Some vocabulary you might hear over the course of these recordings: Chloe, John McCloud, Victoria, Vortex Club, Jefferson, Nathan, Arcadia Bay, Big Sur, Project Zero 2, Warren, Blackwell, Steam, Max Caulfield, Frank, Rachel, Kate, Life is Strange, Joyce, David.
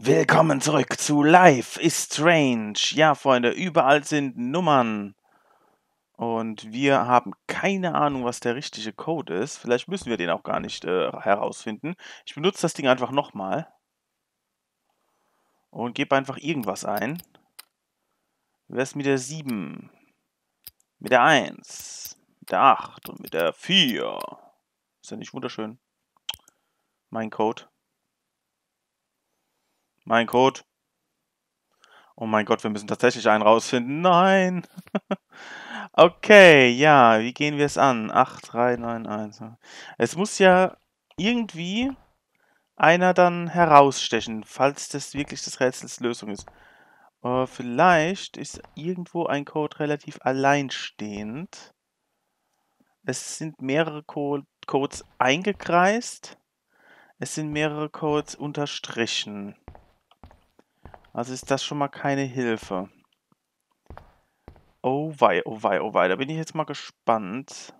Willkommen zurück zu Life is Strange. Ja, Freunde, überall sind Nummern. Und wir haben keine Ahnung, was der richtige Code ist. Vielleicht müssen wir den auch gar nicht herausfinden. Ich benutze das Ding einfach nochmal. Und gebe einfach irgendwas ein. Was mit der 7? Mit der 1? Mit der 8? Und mit der 4? Ist ja nicht wunderschön? Mein Code. Mein Code. Oh mein Gott, wir müssen tatsächlich einen rausfinden. Nein! Okay, ja, wie gehen wir es an? 8, 3, 9, 1. Es muss ja irgendwie einer dann herausstechen, falls das wirklich das Rätsels Lösung ist. Vielleicht ist irgendwo ein Code relativ alleinstehend. Es sind mehrere Codes eingekreist. Es sind mehrere Codes unterstrichen. Also ist das schon mal keine Hilfe. Oh wei, oh wei, oh wei. Da bin ich jetzt mal gespannt.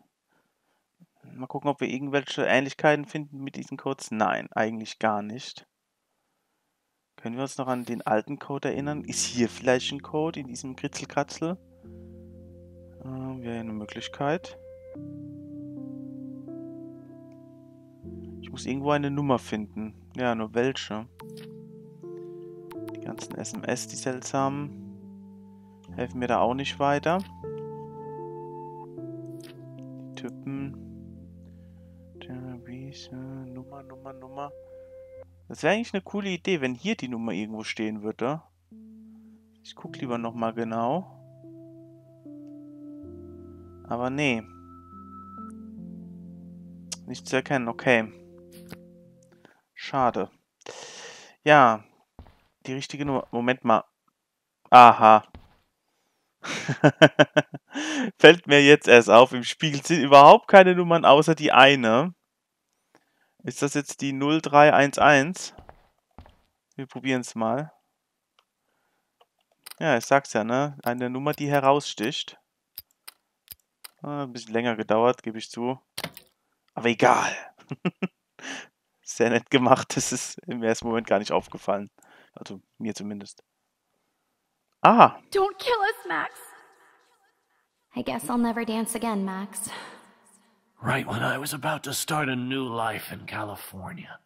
Mal gucken, ob wir irgendwelche Ähnlichkeiten finden mit diesen Codes. Nein, eigentlich gar nicht. Können wir uns noch an den alten Code erinnern? Ist hier vielleicht ein Code in diesem Kritzelkratzel? Wäre eine Möglichkeit. Ich muss irgendwo eine Nummer finden. Ja, nur welche? Die ganzen SMS, die seltsamen. Helfen mir da auch nicht weiter. Die Typen. Nummer, Nummer, Nummer. Das wäre eigentlich eine coole Idee, wenn hier die Nummer irgendwo stehen würde. Ich gucke lieber nochmal genau. Aber nee. Nicht zu erkennen, okay. Schade. Ja. Die richtige Nummer. Moment mal. Aha. Fällt mir jetzt erst auf, im Spiegel sind überhaupt keine Nummern, außer die eine. Ist das jetzt die 0311? Wir probieren es mal. Ja, ich sag's ja, ne? Eine Nummer, die heraussticht. Ein bisschen länger gedauert, gebe ich zu. Aber egal. Sehr nett gemacht, das ist im ersten Moment gar nicht aufgefallen. Also mir zumindest. Ah. Don't kill us, Max. I guess I'll never dance again, Max. Right when I was about to start a new life in California.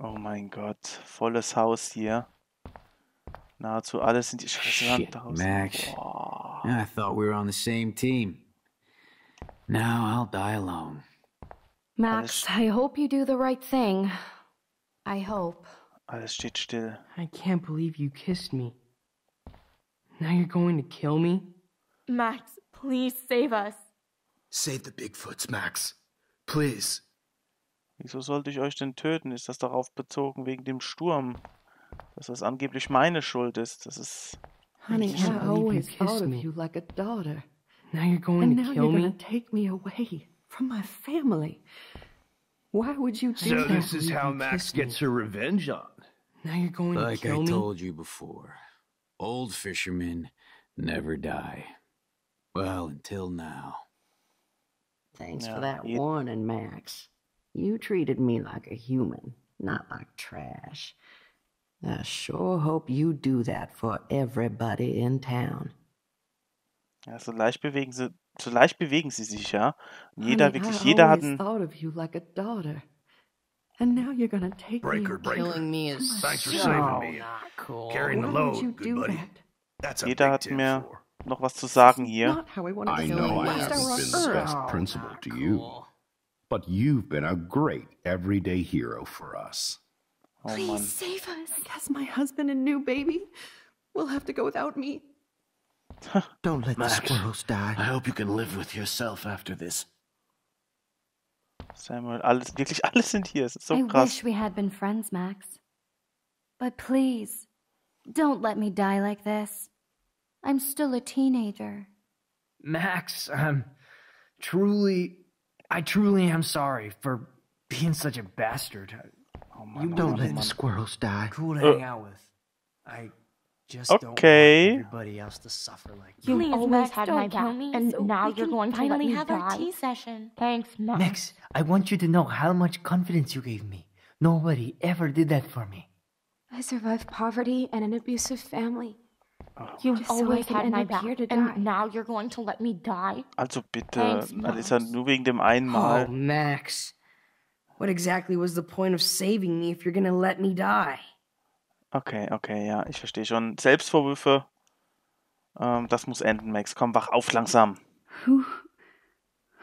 Oh mein Gott, volles Haus hier. Nahezu alles sind die Scheiße draußen. Max. Oh. I thought we were on the same team. Now I'll die alone. Max, I hope you do the right thing. I hope. Alles steht still. I can't believe you kissed me. Now you're going to kill me? Max, please save us. Save the Bigfoots, Max. Please. Wieso sollte ich euch denn töten? Ist das darauf bezogen wegen dem Sturm? Dass das angeblich meine Schuld ist. Das ist... Honey, I always thought of you like a daughter. Now you're going to kill me? And now you're going to take me away from my family. Why would you do that? So this is how Max gets her revenge on. Now you're going to kill me? Like I told you before, old fishermen never die. Well, until now. Thanks for that warning, Max. You treated me like a human, not like trash. I sure hope you do that for everybody in town. Ja, so leicht bewegen sie sich, ja. Jeder, wirklich jeder hat einen... Jeder hat mir noch was zu sagen hier. I know I haven't been the best principal to you, but you've been a great everyday hero for us. Please save us. I guess my husband and new baby will have to go without me. Don't let Max, the squirrels die. I hope you can live with yourself after this. Samuel, alles, wirklich alles sind hier. Es ist so krass. I wish we had been friends, Max. But please, don't let me die like this. I'm still a teenager. Max, I truly am sorry for being such a bastard. Oh, Mann, you don't let the squirrels die. Cool to hang out with. Okay. You always had my back, and now you're going to let me die. Finally have our tea session. Thanks, Max. Max, I want you to know how much confidence you gave me. Nobody ever did that for me. I survived poverty and an abusive family. You've always had my back, and now you're going to let me die? Also bitte, thanks, Alissa, nur wegen dem einmal. Oh, Max. What exactly was the point of saving me if you're gonna let me die? Okay, okay, ja, ich verstehe schon. Selbstvorwürfe, das muss enden, Max. Komm, wach auf langsam.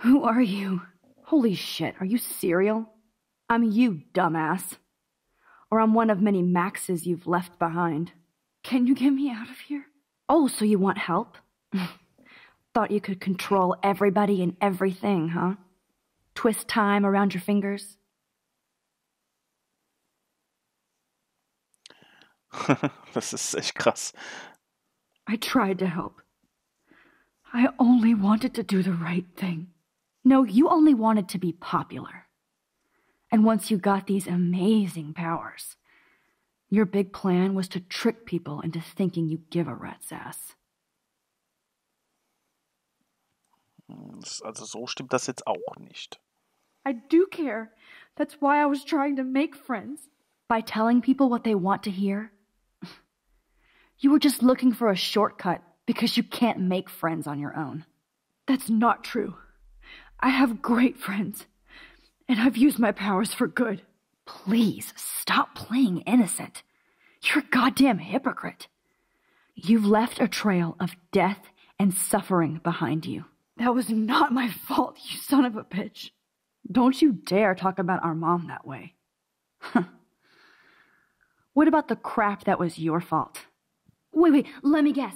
Who are you? Holy shit, are you serial? I'm you, dumbass. Or I'm one of many Maxes you've left behind. Can you get me out of here? Oh, so you want help? Thought you could control everybody and everything, huh? Twist time around your fingers? Das ist echt krass. I tried to help. I only wanted to do the right thing. No, you only wanted to be popular. And once you got these amazing powers, your big plan was to trick people into thinking you give a rat's ass. Also so stimmt das jetzt auch nicht. I do care. That's why I was trying to make friends. By telling people what they want to hear? You were just looking for a shortcut because you can't make friends on your own. That's not true. I have great friends. And I've used my powers for good. Please, stop playing innocent. You're a goddamn hypocrite. You've left a trail of death and suffering behind you. That was not my fault, you son of a bitch. Don't you dare talk about our mom that way. What about the crap that was your fault? Wait, let me guess.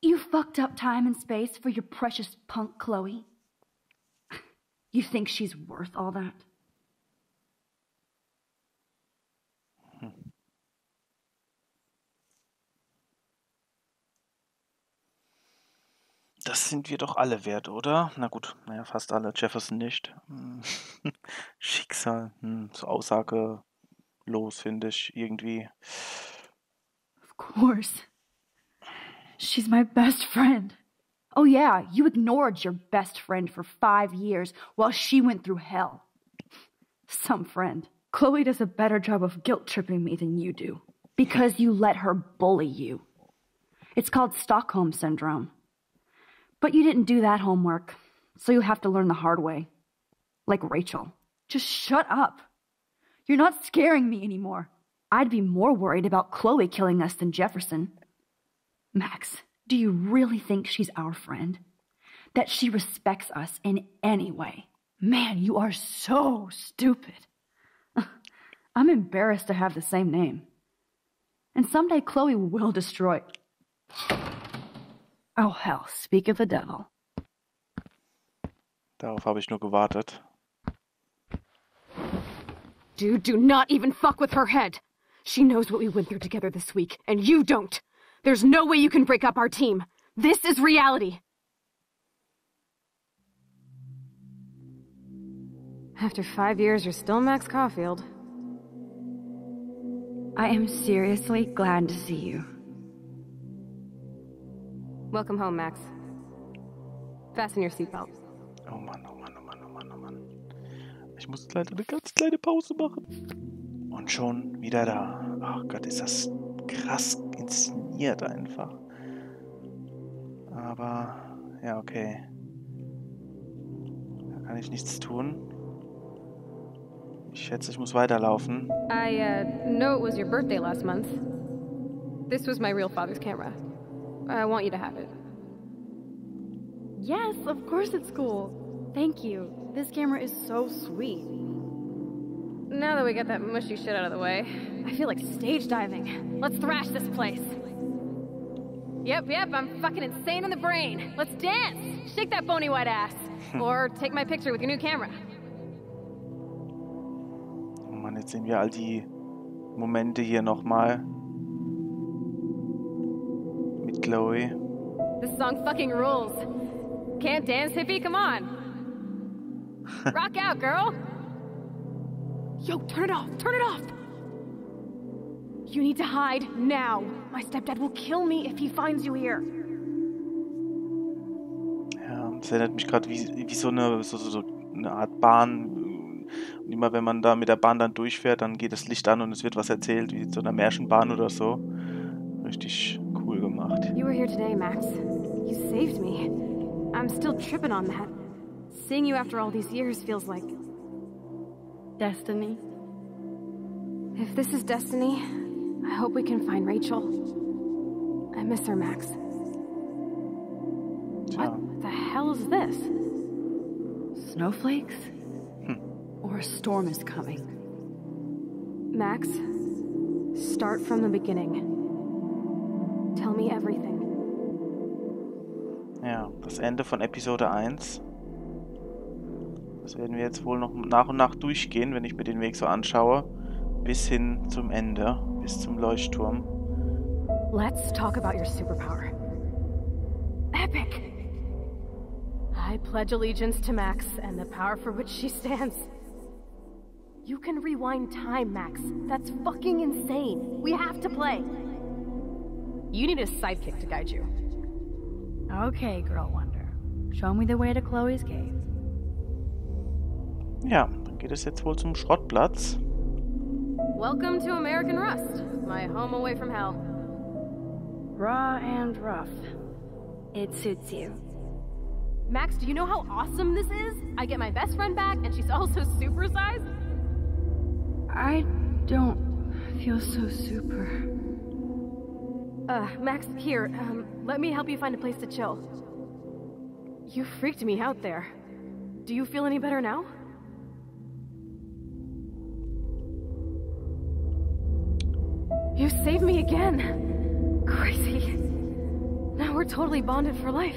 You fucked up time and space for your precious punk Chloe? You think she's worth all that? Das sind wir doch alle wert, oder? Na gut, naja, fast alle. Jefferson nicht. Schicksal. So aussagelos, finde ich, irgendwie. Of course. She's my best friend. Oh yeah, you ignored your best friend for 5 years while she went through hell. Some friend. Chloe does a better job of guilt-tripping me than you do. Because you let her bully you. It's called Stockholm Syndrome. But you didn't do that homework, so you have to learn the hard way. Like Rachel. Just shut up. You're not scaring me anymore. I'd be more worried about Chloe killing us than Jefferson. Max, do you really think she's our friend? That she respects us in any way? Man, you are so stupid. I'm embarrassed to have the same name. And someday Chloe will destroy... Oh hell, speak of the devil. Darauf habe ich nur gewartet. Dude, do not even fuck with her head. She knows what we went through together this week, and you don't. There's no way you can break up our team. This is reality. After 5 years, you're still Max Caulfield. I am seriously glad to see you. Welcome home, Max. Fasten your seatbelt. Oh Mann, oh Mann, oh Mann, oh Mann, oh Mann. Ich muss leider eine ganz kleine Pause machen. Und schon wieder da. Ach Gott, ist das krass inszeniert einfach. Aber, ja, okay. Da kann ich nichts tun. Ich schätze, ich muss weiterlaufen. I know it was your birthday last month. This was my real father's camera. I want you to have it. Yes, of course it's cool. Thank you. This camera is so sweet. Now that we got that mushy shit out of the way, I feel like stage diving. Let's thrash this place. Yep, I'm fucking insane in the brain. Let's dance! Shake that bony white ass. Or take my picture with your new camera. Oh Mann, jetzt sehen wir all die Momente hier nochmal. Chloe. This song fucking rules. Can't dance, hippie? Come on. Rock out, girl. Yo, turn it off. Turn it off. You need to hide now. My stepdad will kill me if he finds you here. Ja, das erinnert mich gerade wie so eine Art Bahn Und immer wenn man da mit der Bahn dann durchfährt, dann geht das Licht an und es wird was erzählt, wie zu einer Märchenbahn oder so. Richtig cool gemacht. You were here today, Max. You saved me. I'm still tripping on that. Seeing you after all these years feels like destiny. If this is destiny, I hope we can find Rachel. I miss her, Max. What the hell is this? Snowflakes? Or a storm is coming. Max, start from the beginning. Tell me everything. Ja, das Ende von Episode 1. Das werden wir jetzt wohl noch nach und nach durchgehen, wenn ich mir den Weg so anschaue. Bis hin zum Ende, bis zum Leuchtturm. Let's talk about your superpower. Epic! I pledge allegiance to Max and the power for which she stands. You can rewind time, Max. That's fucking insane. We have to play. You need a sidekick to guide you. Okay, Girl Wonder. Show me the way to Chloe's cave. Ja, dann geht es jetzt wohl zum Schrottplatz. Welcome to American Rust, my home away from hell. Raw and rough. It suits you. Max, do you know how awesome this is? I get my best friend back, and she's also supersized. I don't feel so super. Max, here, let me help you find a place to chill. You freaked me out there. Do you feel any better now? You saved me again. Crazy. Now we're totally bonded for life.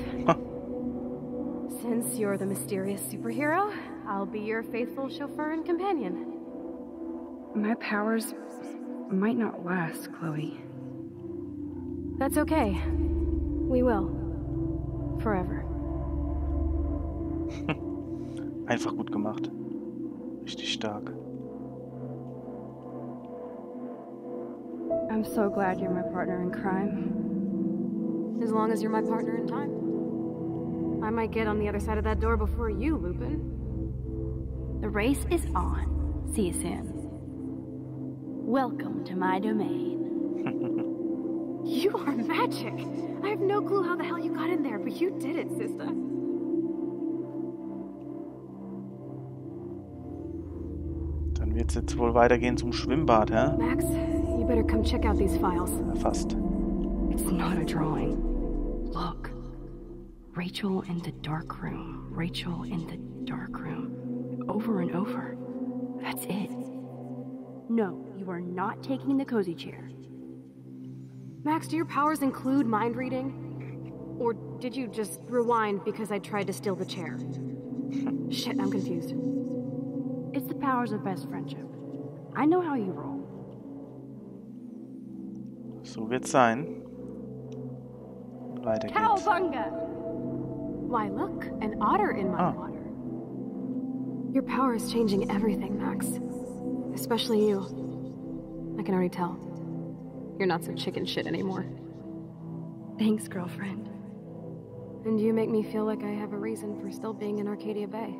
Since you're the mysterious superhero, I'll be your faithful chauffeur and companion. My powers might not last, Chloe. That's okay. We will. Forever. Einfach gut gemacht. Richtig stark. I'm so glad you're my partner in crime. As long as you're my partner in time. I might get on the other side of that door before you, Lupin. The race is on. See you soon. Welcome to my domain. You are magic! I have no clue how the hell you got in there, but you did it, sister. Dann wird's jetzt wohl weitergehen zum Schwimmbad, hä? Max, you better come check out these files. Fast. It's not a drawing. Look. Rachel in the dark room. Rachel in the dark room. Over and over. That's it. No, you are not taking the cozy chair. Max, do your powers include mind reading? Or did you just rewind because I tried to steal the chair? Shit, I'm confused. It's the powers of best friendship. I know how you roll. So wird's sein. Weiter geht's. Cowabunga! Why, look, an otter in my water. Your power is changing everything, Max. Especially you. I can already tell. You're not so chicken shit anymore. Thanks, girlfriend. And you make me feel like I have a reason for still being in Arcadia Bay.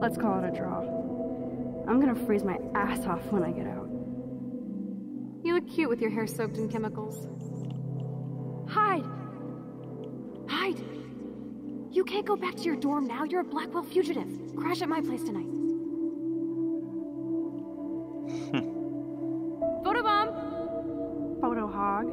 Let's call it a draw. I'm gonna freeze my ass off when I get out. You look cute with your hair soaked in chemicals. Hide! Hide! You can't go back to your dorm now. You're a Blackwell fugitive. Crash at my place tonight. Photobomb! Photo hog.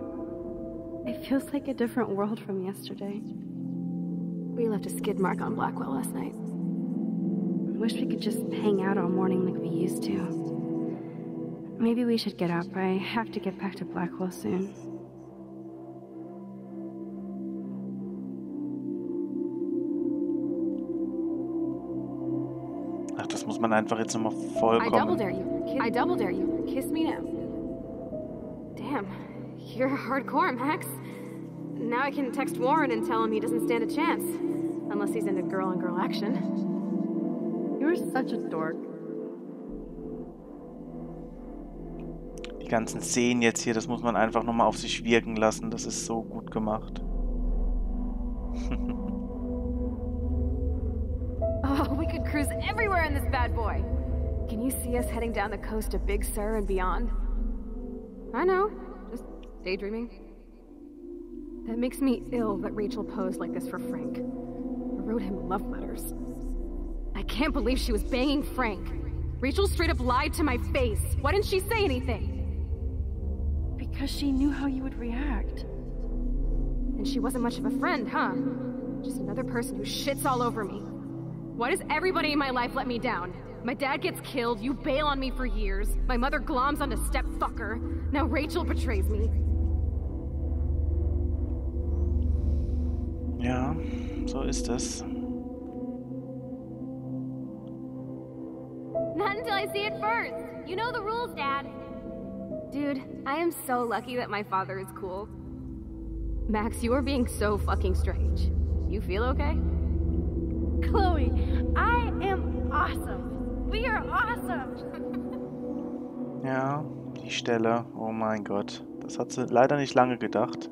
It feels like a different world from yesterday. We left a skid mark on Blackwell last night. I wish we could just hang out all morning like we used to. Maybe we should get up. I have to get back to Blackwell soon. Das muss man einfach jetzt nochmal vollkommen. I double dare you. Kiss me now. Damn, you're hardcore, Max. Now I can text Warren and tell him he doesn't stand a chance. Unless he's into girl-on-girl action. You're such a dork. Die ganzen Szenen jetzt hier, das muss man einfach nochmal auf sich wirken lassen. Das ist so gut gemacht. Crews everywhere in this bad boy. Can you see us heading down the coast to Big Sur and beyond? I know, just daydreaming. That makes me ill that Rachel posed like this for Frank. I wrote him love letters. I can't believe she was banging Frank. Rachel straight up lied to my face. Why didn't she say anything? Because she knew how you would react. And she wasn't much of a friend, huh? Just another person who shits all over me. Why does everybody in my life let me down? My dad gets killed, you bail on me for years, my mother gloms on a stepfucker, now Rachel betrays me. Ja, so ist das. Not until I see it first! You know the rules, Dad! Dude, I am so lucky that my father is cool. Max, you are being so fucking strange. You feel okay? Chloe, I am awesome. We are awesome. Ja, die Stelle. Oh mein Gott. Das hat sie leider nicht lange gedacht.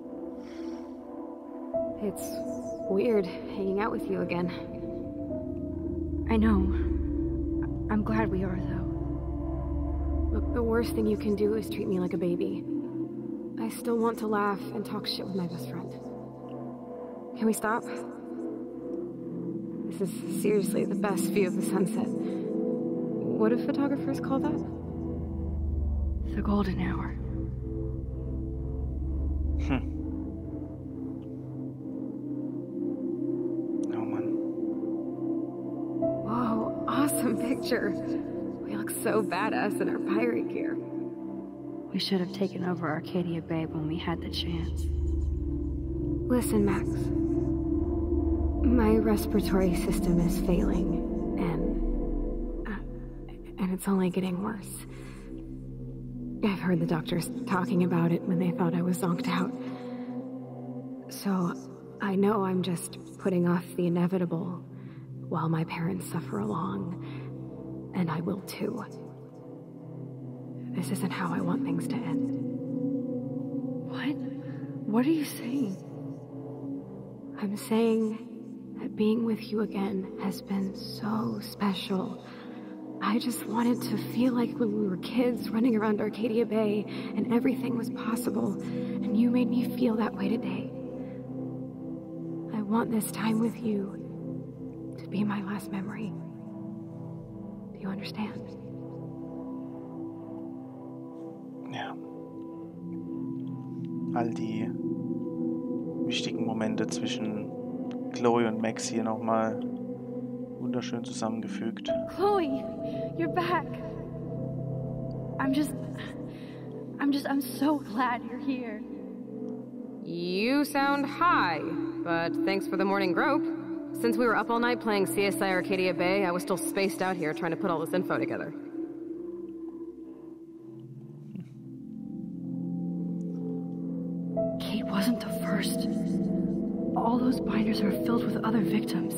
It's weird hanging out with you again. I know. I'm glad we are, though. Look, the worst thing you can do is treat me like a baby. I still want to laugh and talk shit with my best friend. Can we stop? This is seriously the best view of the sunset. What do photographers call that? The golden hour. No one. Whoa, awesome picture. We look so badass in our pirate gear. We should have taken over Arcadia Bay when we had the chance. Listen, Max. My respiratory system is failing, and it's only getting worse. I've heard the doctors talking about it when they thought I was zonked out. So I know I'm just putting off the inevitable while my parents suffer along, and I will too. This isn't how I want things to end. What? What are you saying? I'm saying that being with you again has been so special. I just wanted to feel like when we were kids running around Arcadia Bay and everything was possible, and you made me feel that way today. I want this time with you to be my last memory. Do you understand? Ja. All die wichtigen Momente zwischen Chloe und Max hier nochmal wunderschön zusammengefügt. Chloe, you're back. I'm so glad you're here. You sound high, but thanks for the morning grope. Since we were up all night playing CSI Arcadia Bay, I was still spaced out here trying to put all this info together. Wasn't the first. All those binders are filled with other victims.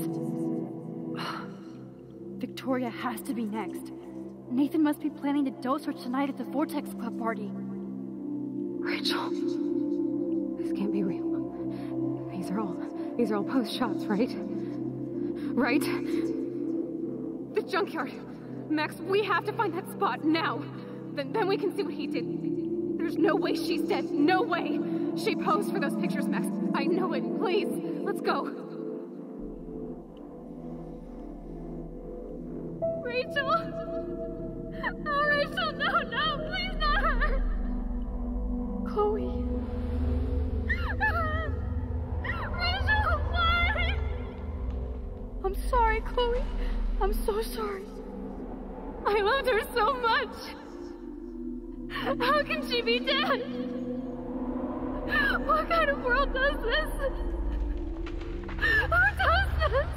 Victoria has to be next. Nathan must be planning to dose her tonight at the Vortex Club party. Rachel, this can't be real. These are all post shots, right? Right? The junkyard. Max, we have to find that spot now. Then we can see what he did. There's no way she's dead. No way. She posed for those pictures, Max. I know it. Please, let's go. Rachel? Oh, Rachel, no, please not her. Chloe. Rachel, why? I'm sorry, Chloe. I'm so sorry. I loved her so much. How can she be dead? What kind of world does this? Who does this?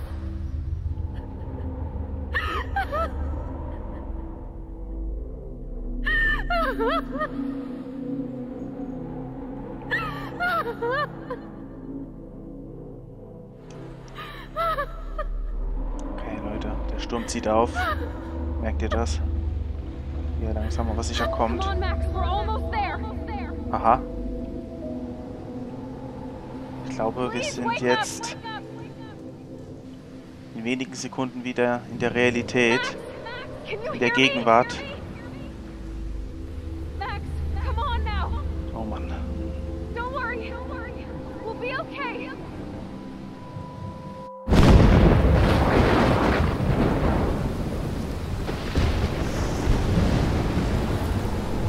Okay, Leute, der Sturm zieht auf. Merkt ihr das? Hier langsam, was sicher kommt. Aha. Ich glaube, wir sind jetzt in wenigen Sekunden wieder in der Realität, in der Gegenwart. Oh Mann.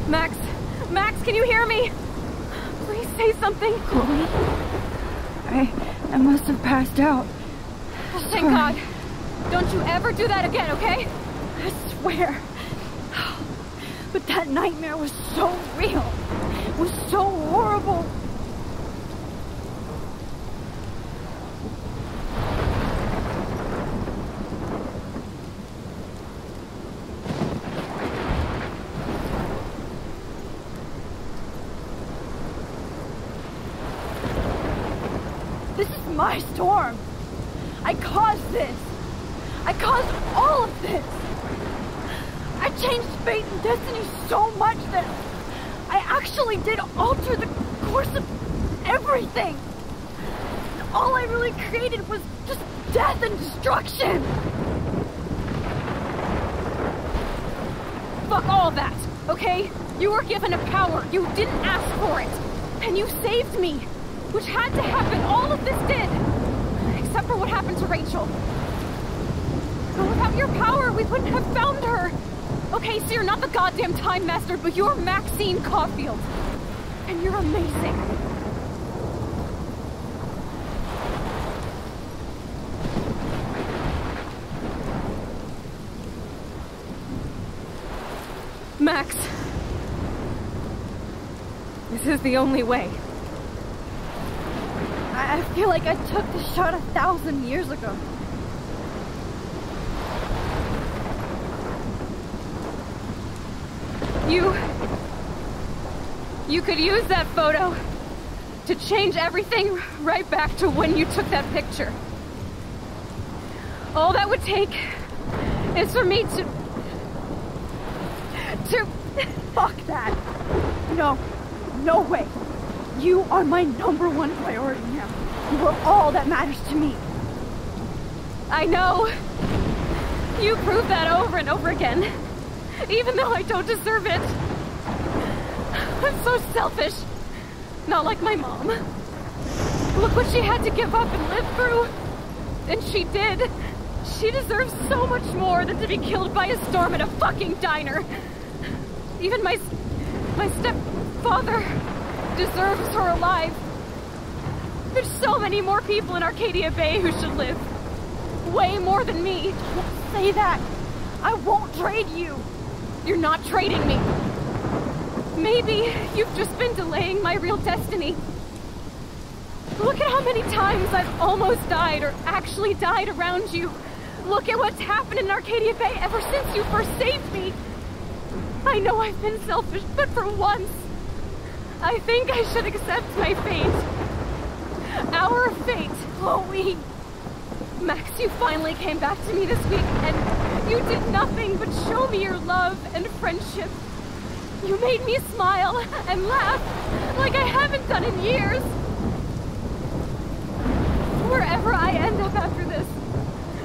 Max, Max, can you hear me? Please say something. Chloe? I must have passed out. Oh, thank God. Don't you ever do that again, okay? I swear. But that nightmare was so real. It was so horrible. My storm! I caused this! I caused all of this! I changed fate and destiny so much that I actually did alter the course of everything! All I really created was just death and destruction! Fuck all that, okay? You were given a power, you didn't ask for it! And you saved me! Which had to happen, all of this did! Except for what happened to Rachel. But without your power, we wouldn't have found her! Okay, so you're not the goddamn Time Master, but you're Maxine Caulfield. And you're amazing. Max. This is the only way. I feel like I took the shot 1,000 years ago. You could use that photo to change everything right back to when you took that picture. All that would take is for me to fuck that. No, no way. You are my #1 priority now. You are all that matters to me. I know. You prove that over and over again. Even though I don't deserve it. I'm so selfish. Not like my mom. Look what she had to give up and live through. And she did. She deserves so much more than to be killed by a storm at a fucking diner. Even my stepfather deserves her alive. There's so many more people in Arcadia Bay who should live. Way more than me. Don't say that. I won't trade you. You're not trading me. Maybe you've just been delaying my real destiny. Look at how many times I've almost died or actually died around you. Look at what's happened in Arcadia Bay ever since you first saved me. I know I've been selfish, but for once, I think I should accept my fate. Our fate, Chloe. Max, you finally came back to me this week, and you did nothing but show me your love and friendship. You made me smile and laugh like I haven't done in years. Wherever I end up after this,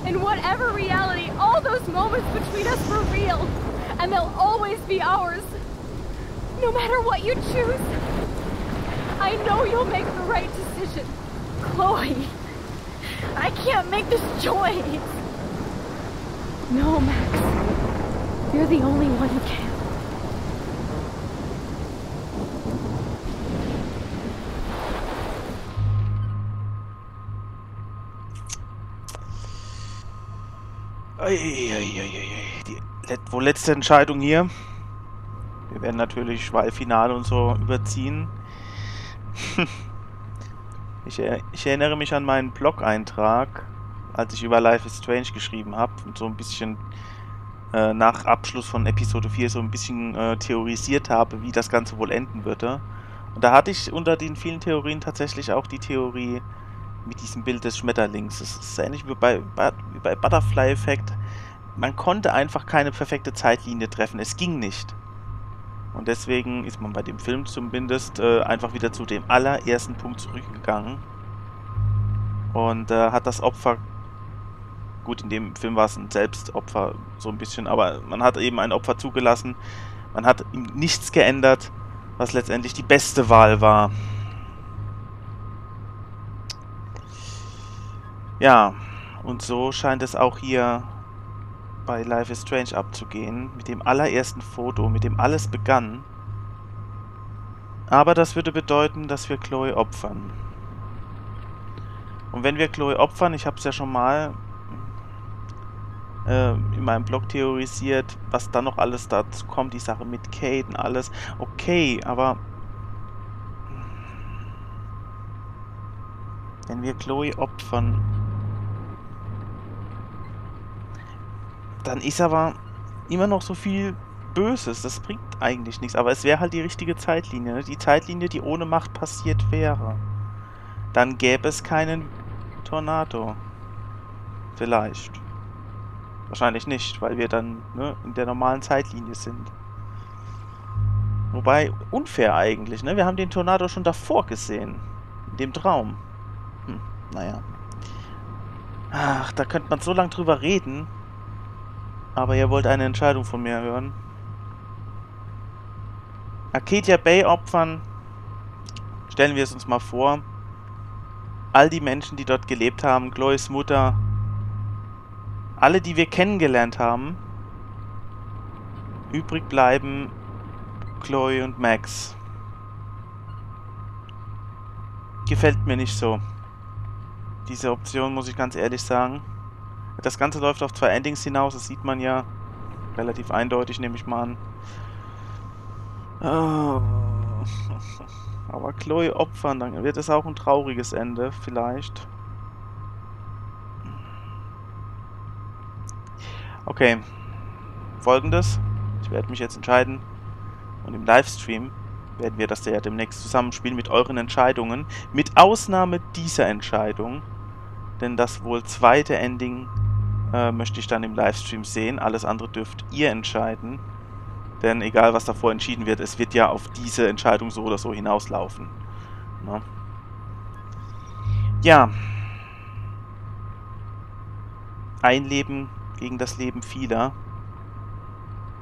in whatever reality, all those moments between us were real, and they'll always be ours. No matter what you choose, I know you'll make the right decision. Chloe, I can't make this choice. No, Max, you're the only one who can. Die letzte Entscheidung hier. Wir werden natürlich Wahlfinale und so überziehen. Ich erinnere mich an meinen Blog-Eintrag, als ich über Life is Strange geschrieben habe und so ein bisschen nach Abschluss von Episode 4 so ein bisschen theorisiert habe, wie das Ganze wohl enden würde. Und da hatte ich unter den vielen Theorien tatsächlich auch die Theorie mit diesem Bild des Schmetterlings. Das ist ähnlich wie bei Butterfly Effect. Man konnte einfach keine perfekte Zeitlinie treffen. Es ging nicht. Und deswegen ist man bei dem Film zumindest einfach wieder zu dem allerersten Punkt zurückgegangen und hat das Opfer Gut, in dem Film war es ein Selbstopfer, so ein bisschen, aber man hat eben ein Opfer zugelassen. Man hat ihm nichts geändert, was letztendlich die beste Wahl war. Ja, und so scheint es auch hier bei Life is Strange abzugehen. Mit dem allerersten Foto, mit dem alles begann. Aber das würde bedeuten, dass wir Chloe opfern. Und wenn wir Chloe opfern, ich habe es ja schon mal in meinem Blog theorisiert, was dann noch alles dazu kommt, die Sache mit Kate und alles. Okay, aber wenn wir Chloe opfern, dann ist aber immer noch so viel Böses. Das bringt eigentlich nichts. Aber es wäre halt die richtige Zeitlinie. Ne? Die Zeitlinie, die ohne Macht passiert wäre. Dann gäbe es keinen Tornado. Vielleicht. Wahrscheinlich nicht, weil wir dann in der normalen Zeitlinie sind. Wobei, unfair eigentlich. Ne? Wir haben den Tornado schon davor gesehen. In dem Traum. Naja. Ach, da könnte man so lange drüber reden. Aber ihr wollt eine Entscheidung von mir hören. Arcadia Bay opfern. Stellen wir es uns mal vor. All die Menschen, die dort gelebt haben, Chloes Mutter, alle, die wir kennengelernt haben, übrig bleiben Chloe und Max. Gefällt mir nicht so. Diese Option, muss ich ganz ehrlich sagen. Das Ganze läuft auf zwei Endings hinaus, das sieht man ja relativ eindeutig, nehme ich mal an. Oh. Aber Chloe opfern, dann wird es auch ein trauriges Ende, vielleicht. Okay, folgendes. Ich werde mich jetzt entscheiden und im Livestream werden wir das ja demnächst zusammenspielen mit euren Entscheidungen, mit Ausnahme dieser Entscheidung, denn das wohl zweite Ending möchte ich dann im Livestream sehen. Alles andere dürft ihr entscheiden. Denn egal, was davor entschieden wird, es wird ja auf diese Entscheidung so oder so hinauslaufen. Ne? Ja. Ein Leben gegen das Leben vieler.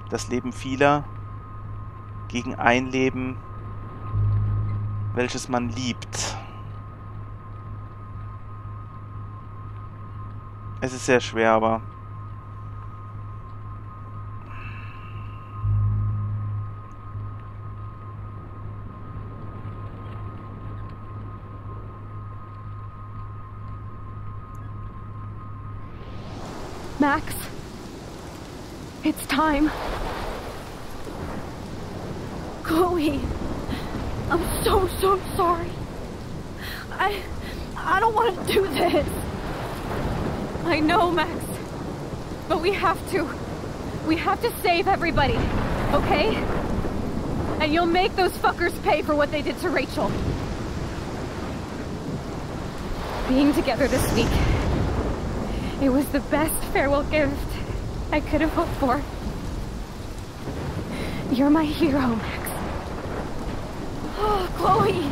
Das Leben vieler gegen ein Leben, welches man liebt. Es ist sehr schwer, aber Max, it's time. Chloe, I'm so sorry. I don't want to do this. I know, Max, but we have to. We have to save everybody, okay? And you'll make those fuckers pay for what they did to Rachel. Being together this week, it was the best farewell gift I could have hoped for. You're my hero, Max. Oh, Chloe,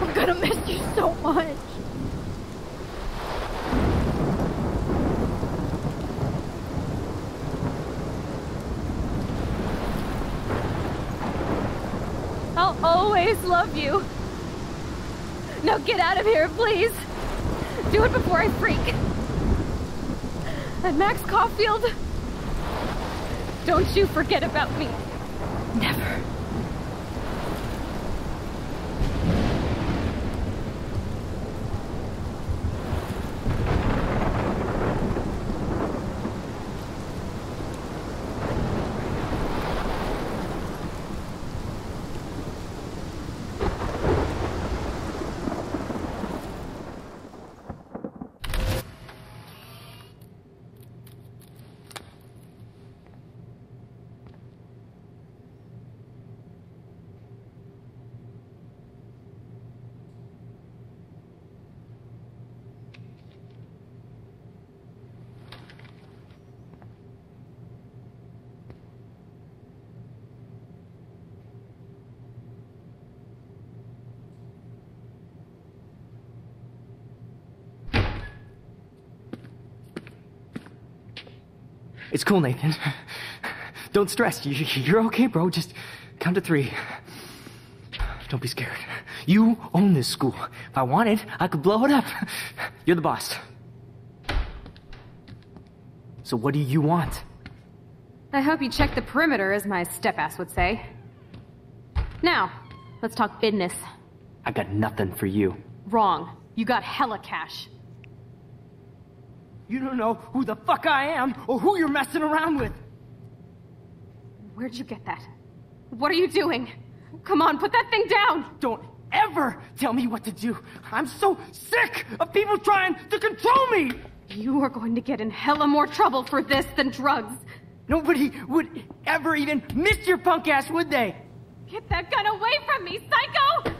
I'm gonna miss you so much. Always love you. Now get out of here, please. Do it before I freak. And Max Caulfield, don't you forget about me. Never. It's cool, Nathan. Don't stress. You're okay, bro. Just count to 3. Don't be scared. You own this school. If I wanted, I could blow it up. You're the boss. So what do you want? I hope you check the perimeter, as my step-ass would say. Now, let's talk business. I got nothing for you. Wrong. You got hella cash. You don't know who the fuck I am, or who you're messing around with! Where'd you get that? What are you doing? Come on, put that thing down! Don't ever tell me what to do! I'm so sick of people trying to control me! You are going to get in hella more trouble for this than drugs. Nobody would ever even miss your punk ass, would they? Get that gun away from me, psycho!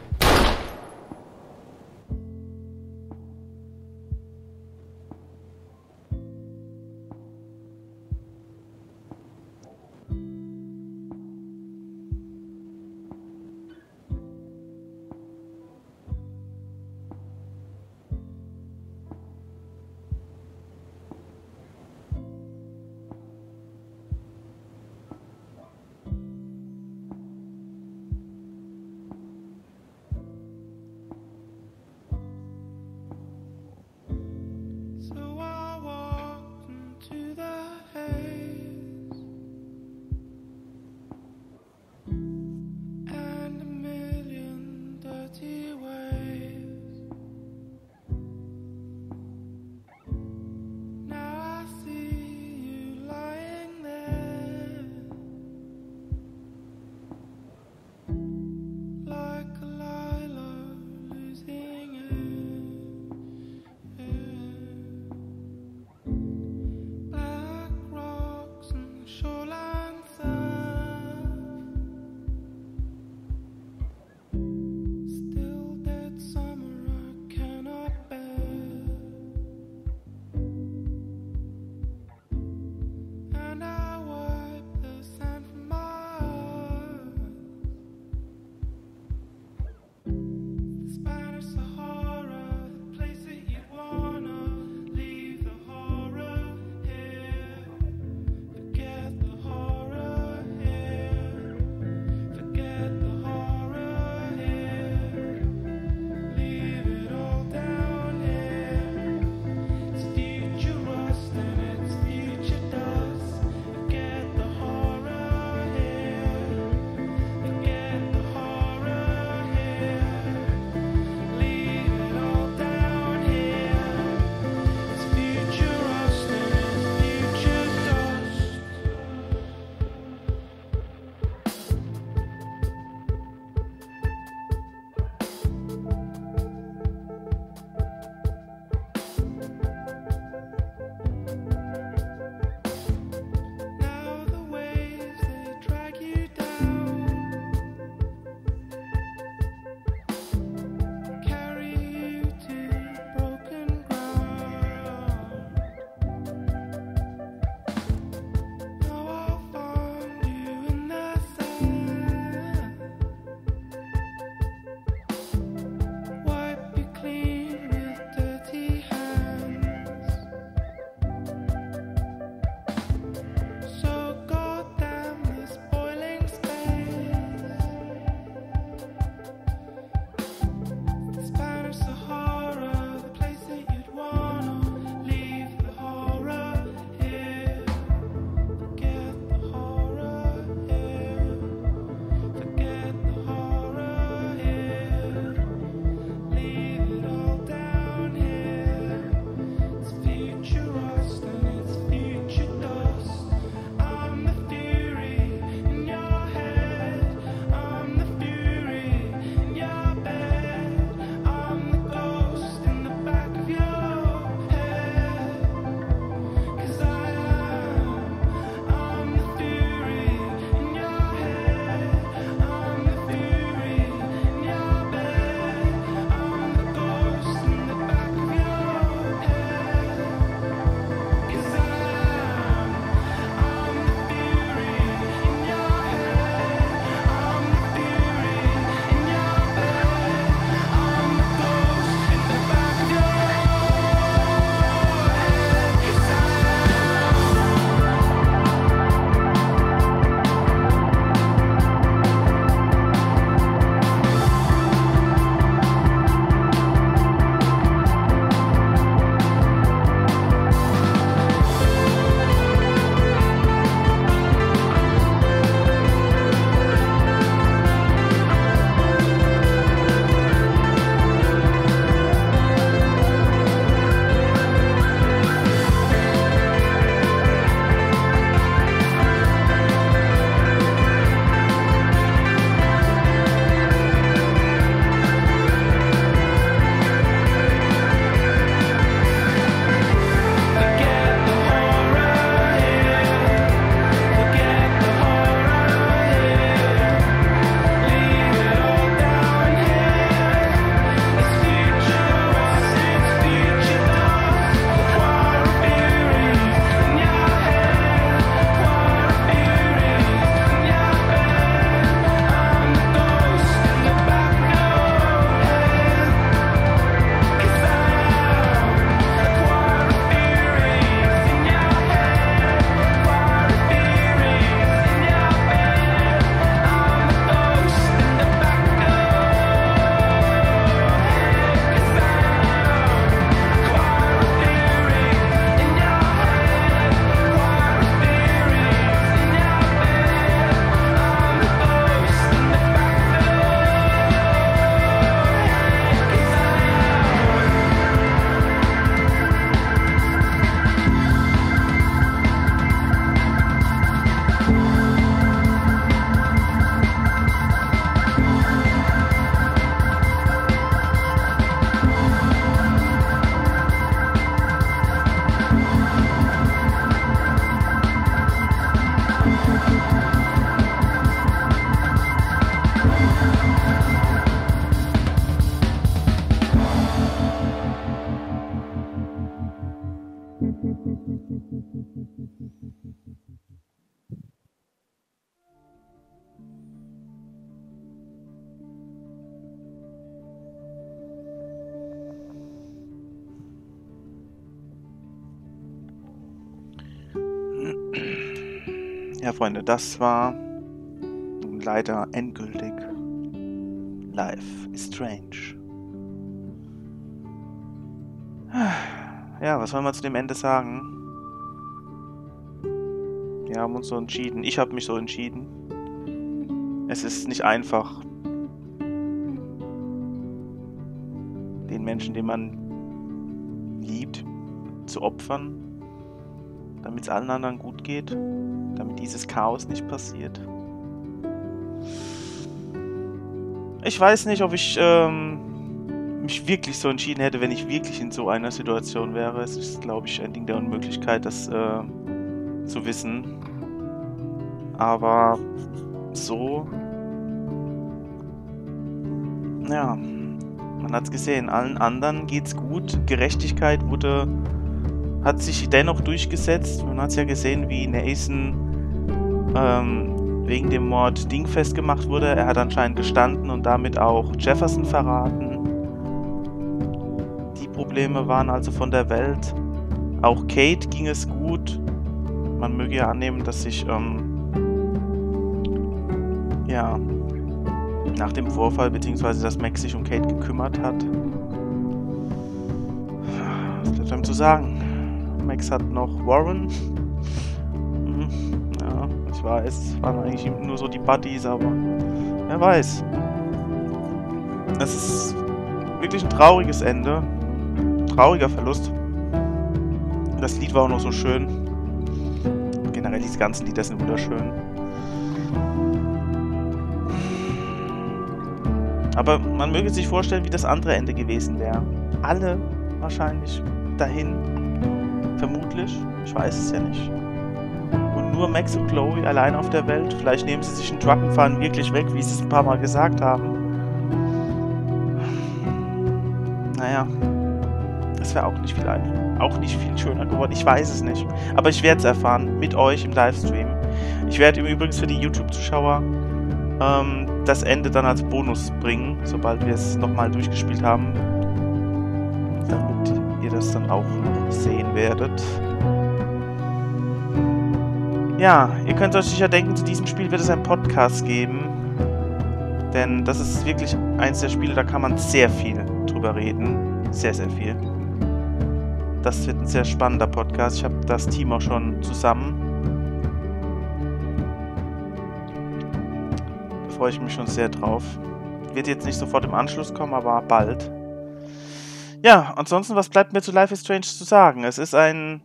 Ja, Freunde, das war leider endgültig Life is Strange. Ja, was wollen wir zu dem Ende sagen? Wir haben uns so entschieden. Ich habe mich so entschieden. Es ist nicht einfach, den Menschen, den man liebt, zu opfern, damit es allen anderen gut geht, damit dieses Chaos nicht passiert. Ich weiß nicht, ob ich mich wirklich so entschieden hätte, wenn ich wirklich in so einer Situation wäre. Es ist, glaube ich, ein Ding der Unmöglichkeit, das zu wissen. Aber so, ja, man hat es gesehen, allen anderen geht's gut. Gerechtigkeit hat sich dennoch durchgesetzt. Man hat es ja gesehen, wie Nathan wegen dem Mord dingfest gemacht wurde. Er hat anscheinend gestanden und damit auch Jefferson verraten. Die Probleme waren also von der Welt. Auch Kate ging es gut. Man möge ja annehmen, dass sich ja, nach dem Vorfall, beziehungsweise dass Max sich um Kate gekümmert hat. Was bleibt einem zu sagen? Max hat noch Warren. Ja, ich weiß, es waren eigentlich nur so die Buddies, aber wer weiß. Es ist wirklich ein trauriges Ende. Trauriger Verlust. Das Lied war auch noch so schön. Generell, diese ganzen Lieder sind wunderschön. Aber man möge sich vorstellen, wie das andere Ende gewesen wäre. Alle wahrscheinlich dahin. Vermutlich. Ich weiß es ja nicht. Und nur Max und Chloe allein auf der Welt. Vielleicht nehmen sie sich einen Truck und fahren wirklich weg, wie sie es ein paar Mal gesagt haben. Naja. Das wäre auch nicht viel einfacher. Auch nicht viel schöner geworden. Ich weiß es nicht. Aber ich werde es erfahren. Mit euch im Livestream. Ich werde übrigens für die YouTube-Zuschauer das Ende dann als Bonus bringen, sobald wir es nochmal durchgespielt haben, damit ihr das dann auch noch sehen werdet. Ja, ihr könnt euch sicher denken, zu diesem Spiel wird es einen Podcast geben, denn das ist wirklich eins der Spiele, da kann man sehr viel drüber reden, sehr, sehr viel. Das wird ein sehr spannender Podcast, ich habe das Team auch schon zusammen. Freue ich mich schon sehr drauf. Wird jetzt nicht sofort im Anschluss kommen, aber bald. Ja, ansonsten, was bleibt mir zu Life is Strange zu sagen? Es ist ein,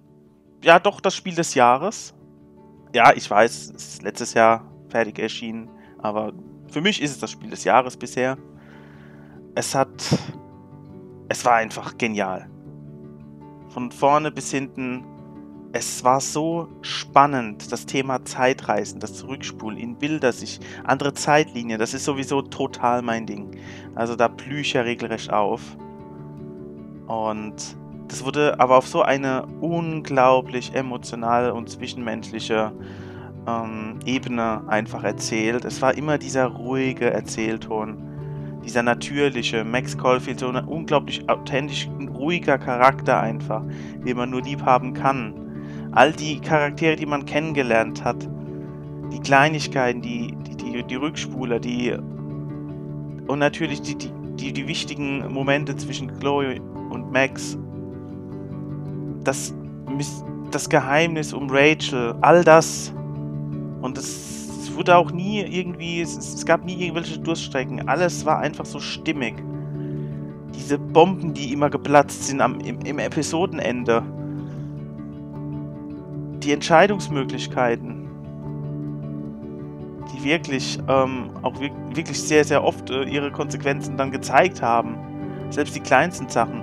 ja doch, das Spiel des Jahres. Ja, ich weiß, es ist letztes Jahr fertig erschienen, aber für mich ist es das Spiel des Jahres bisher. Es war einfach genial. Von vorne bis hinten. Es war so spannend, das Thema Zeitreisen, das Zurückspulen in Bilder, sich andere Zeitlinien, das ist sowieso total mein Ding. Also da blühe ich ja regelrecht auf. Und das wurde aber auf so eine unglaublich emotionale und zwischenmenschliche Ebene einfach erzählt. Es war immer dieser ruhige Erzählton, dieser natürliche Max Caulfield, so ein unglaublich authentisch, ruhiger Charakter einfach, den man nur lieb haben kann. All die Charaktere, die man kennengelernt hat, die Kleinigkeiten, die Rückspuler, und natürlich die wichtigen Momente zwischen Chloe und Max, das Geheimnis um Rachel, all das. Und es wurde auch nie irgendwie, es gab nie irgendwelche Durststrecken, alles war einfach so stimmig. Diese Bomben, die immer geplatzt sind im Episodenende. Die Entscheidungsmöglichkeiten, die wirklich auch wirklich sehr, sehr oft ihre Konsequenzen dann gezeigt haben. Selbst die kleinsten Sachen.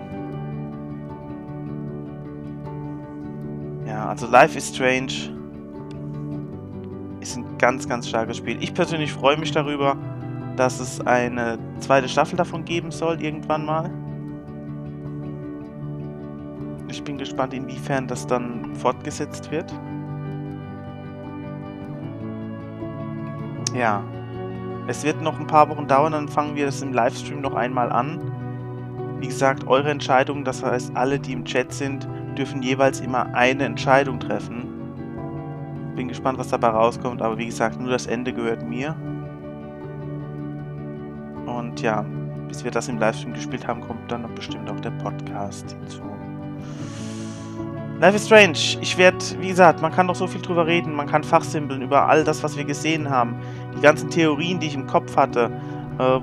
Ja, also Life is Strange ist ein ganz, ganz starkes Spiel. Ich persönlich freue mich darüber, dass es eine zweite Staffel davon geben soll, irgendwann mal. Ich bin gespannt, inwiefern das dann fortgesetzt wird. Ja, es wird noch ein paar Wochen dauern, dann fangen wir das im Livestream noch einmal an. Wie gesagt, eure Entscheidung, das heißt, alle, die im Chat sind, dürfen jeweils immer eine Entscheidung treffen. Bin gespannt, was dabei rauskommt, aber wie gesagt, nur das Ende gehört mir. Und ja, bis wir das im Livestream gespielt haben, kommt dann noch bestimmt auch der Podcast hinzu. Life is Strange. Ich werde, wie gesagt, man kann noch so viel drüber reden, man kann fachsimpeln über all das, was wir gesehen haben. Die ganzen Theorien, die ich im Kopf hatte,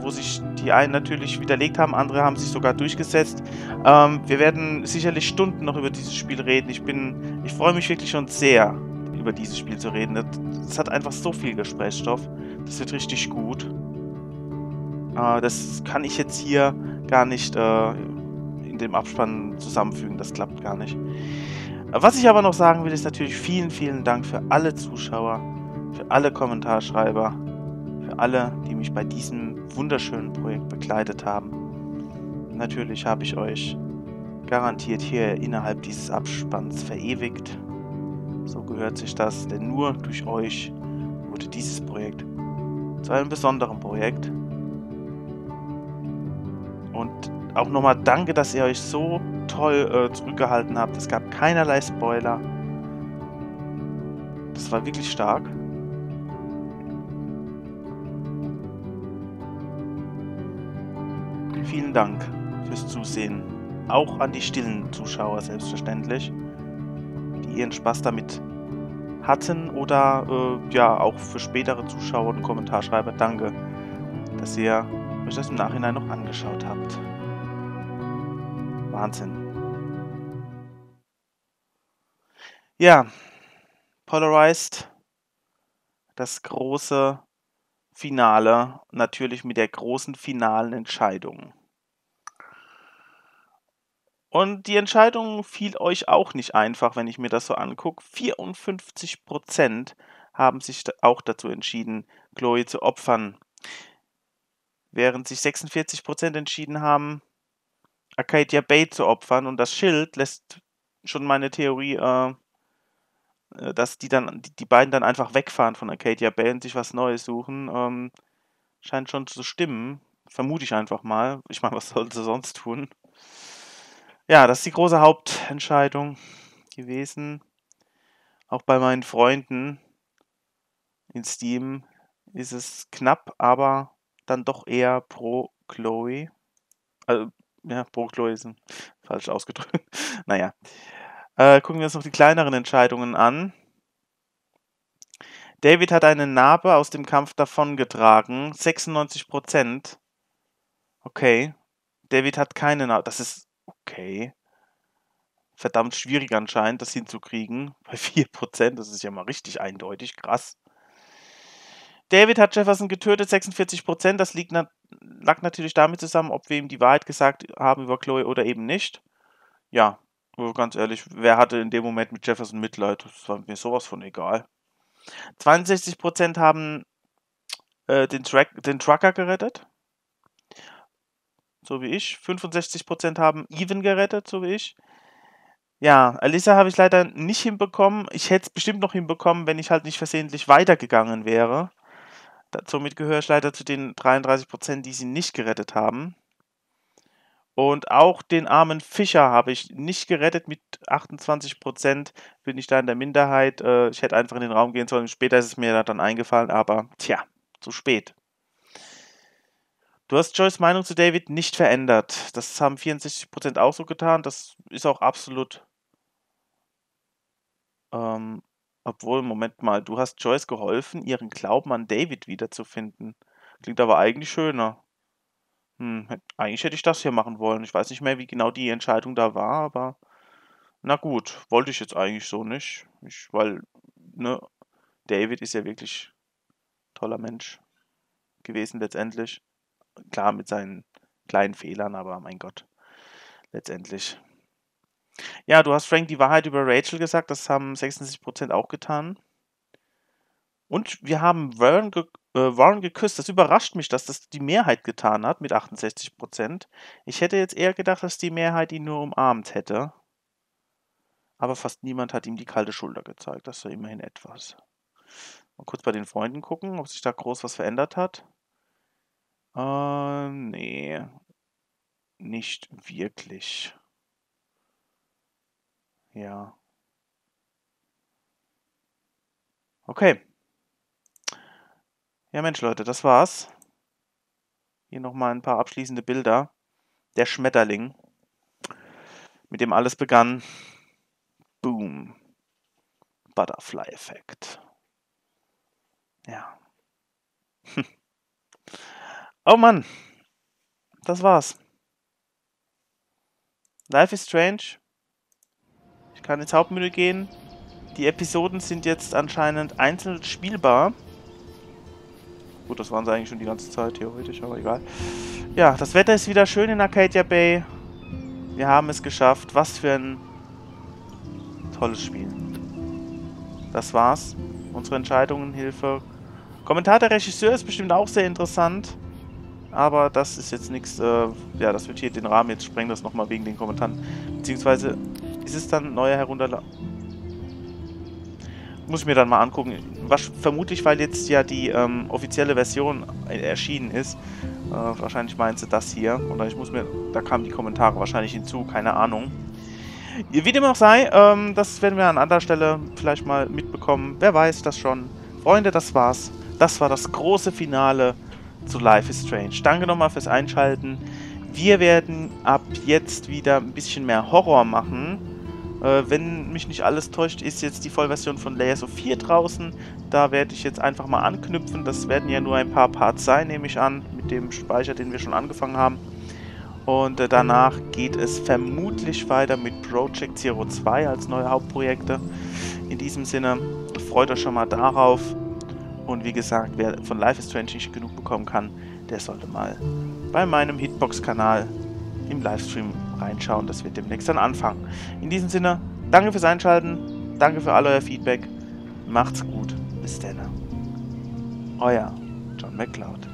wo sich die einen natürlich widerlegt haben, andere haben sich sogar durchgesetzt. Wir werden sicherlich Stunden noch über dieses Spiel reden. Ich freue mich wirklich schon sehr, über dieses Spiel zu reden. Es hat einfach so viel Gesprächsstoff. Das wird richtig gut. Das kann ich jetzt hier gar nicht in dem Abspann zusammenfügen. Das klappt gar nicht. Was ich aber noch sagen will, ist natürlich vielen, vielen Dank für alle Zuschauer, für alle Kommentarschreiber, für alle, die mich bei diesem wunderschönen Projekt begleitet haben. Natürlich habe ich euch garantiert hier innerhalb dieses Abspanns verewigt. So gehört sich das, denn nur durch euch wurde dieses Projekt zu einem besonderen Projekt. Und auch nochmal danke, dass ihr euch so toll zurückgehalten habt. Es gab keinerlei Spoiler. Das war wirklich stark. Vielen Dank fürs Zusehen. Auch an die stillen Zuschauer selbstverständlich, die ihren Spaß damit hatten, oder ja, auch für spätere Zuschauer und Kommentarschreiber danke, dass ihr euch das im Nachhinein noch angeschaut habt. Wahnsinn. Ja, Polarized, das große Finale, natürlich mit der großen finalen Entscheidung. Und die Entscheidung fiel euch auch nicht einfach, wenn ich mir das so angucke. 54% haben sich auch dazu entschieden, Chloe zu opfern. Während sich 46% entschieden haben, Arcadia Bay zu opfern. Und das Schild lässt schon meine Theorie, dass die beiden dann einfach wegfahren von Arcadia Bay und sich was Neues suchen, scheint schon zu stimmen. Vermute ich einfach mal. Ich meine, was soll sie sonst tun? Ja, das ist die große Hauptentscheidung gewesen. Auch bei meinen Freunden in Steam ist es knapp, aber dann doch eher pro Chloe. Also, ja, pro Chloe ist falsch ausgedrückt. Naja. Gucken wir uns noch die kleineren Entscheidungen an. David hat eine Narbe aus dem Kampf davongetragen. 96%. Okay. David hat keine Narbe. Das ist... Okay. Verdammt schwierig anscheinend, das hinzukriegen. Bei 4%, das ist ja mal richtig eindeutig. Krass. David hat Jefferson getötet, 46%. Das lag natürlich damit zusammen, ob wir ihm die Wahrheit gesagt haben über Chloe oder eben nicht. Ja, ganz ehrlich, wer hatte in dem Moment mit Jefferson Mitleid? Das war mir sowas von egal. 62% haben den Trucker gerettet. So wie ich. 65% haben Even gerettet, so wie ich. Ja, Alissa habe ich leider nicht hinbekommen. Ich hätte es bestimmt noch hinbekommen, wenn ich halt nicht versehentlich weitergegangen wäre. Somit gehöre ich leider zu den 33%, die sie nicht gerettet haben. Und auch den armen Fischer habe ich nicht gerettet. Mit 28% bin ich da in der Minderheit. Ich hätte einfach in den Raum gehen sollen. Später ist es mir dann eingefallen, aber tja, zu spät. Du hast Joyce' Meinung zu David nicht verändert. Das haben 64% auch so getan. Das ist auch absolut... Obwohl, Moment mal, du hast Joyce geholfen, ihren Glauben an David wiederzufinden. Klingt aber eigentlich schöner. Eigentlich hätte ich das hier machen wollen. Ich weiß nicht mehr, wie genau die Entscheidung da war, aber... Na gut, wollte ich jetzt eigentlich so nicht. Weil, ne, David ist ja wirklich ein toller Mensch gewesen letztendlich. Klar, mit seinen kleinen Fehlern, aber mein Gott, letztendlich. Ja, du hast Frank die Wahrheit über Rachel gesagt, das haben 66% auch getan. Und wir haben Warren geküsst. Das überrascht mich, dass das die Mehrheit getan hat mit 68%. Ich hätte jetzt eher gedacht, dass die Mehrheit ihn nur umarmt hätte. Aber fast niemand hat ihm die kalte Schulter gezeigt. Das war immerhin etwas. Mal kurz bei den Freunden gucken, ob sich da groß was verändert hat. Nee. Nicht wirklich. Ja. Okay. Ja Mensch, Leute, das war's. Hier nochmal ein paar abschließende Bilder. Der Schmetterling, mit dem alles begann. Boom. Butterfly Effect. Ja. Oh Mann. Das war's. Life is Strange. Ich kann ins Hauptmenü gehen. Die Episoden sind jetzt anscheinend einzeln spielbar. Gut, das waren sie eigentlich schon die ganze Zeit, theoretisch, aber egal. Ja, das Wetter ist wieder schön in Arcadia Bay. Wir haben es geschafft. Was für ein tolles Spiel. Das war's. Unsere Entscheidungen, Hilfe. Kommentar der Regisseur ist bestimmt auch sehr interessant. Aber das ist jetzt nichts... ja, das wird hier den Rahmen jetzt sprengen, das nochmal wegen den Kommentaren. Beziehungsweise ist es dann neuer Herunterladen. Muss ich mir dann mal angucken. Was, vermutlich, weil jetzt ja die offizielle Version erschienen ist. Wahrscheinlich meinst du das hier. Oder ich muss mir... Da kamen die Kommentare wahrscheinlich hinzu. Keine Ahnung. Wie dem auch sei, das werden wir an anderer Stelle vielleicht mal mitbekommen. Wer weiß das schon. Freunde, das war's. Das war das große Finale zu Life is Strange. Danke nochmal fürs Einschalten. Wir werden ab jetzt wieder ein bisschen mehr Horror machen. Wenn mich nicht alles täuscht, ist jetzt die Vollversion von Layers of Fear draußen. Da werde ich jetzt einfach mal anknüpfen. Das werden ja nur ein paar Parts sein, nehme ich an, mit dem Speicher, den wir schon angefangen haben. Und danach geht es vermutlich weiter mit Project Zero 2 als neue Hauptprojekte. In diesem Sinne, freut euch schon mal darauf. Und wie gesagt, wer von Life is Strange nicht genug bekommen kann, der sollte mal bei meinem Hitbox-Kanal im Livestream reinschauen. Das wird demnächst dann anfangen. In diesem Sinne, danke fürs Einschalten, danke für all euer Feedback. Macht's gut, bis dann. Euer John McCloud.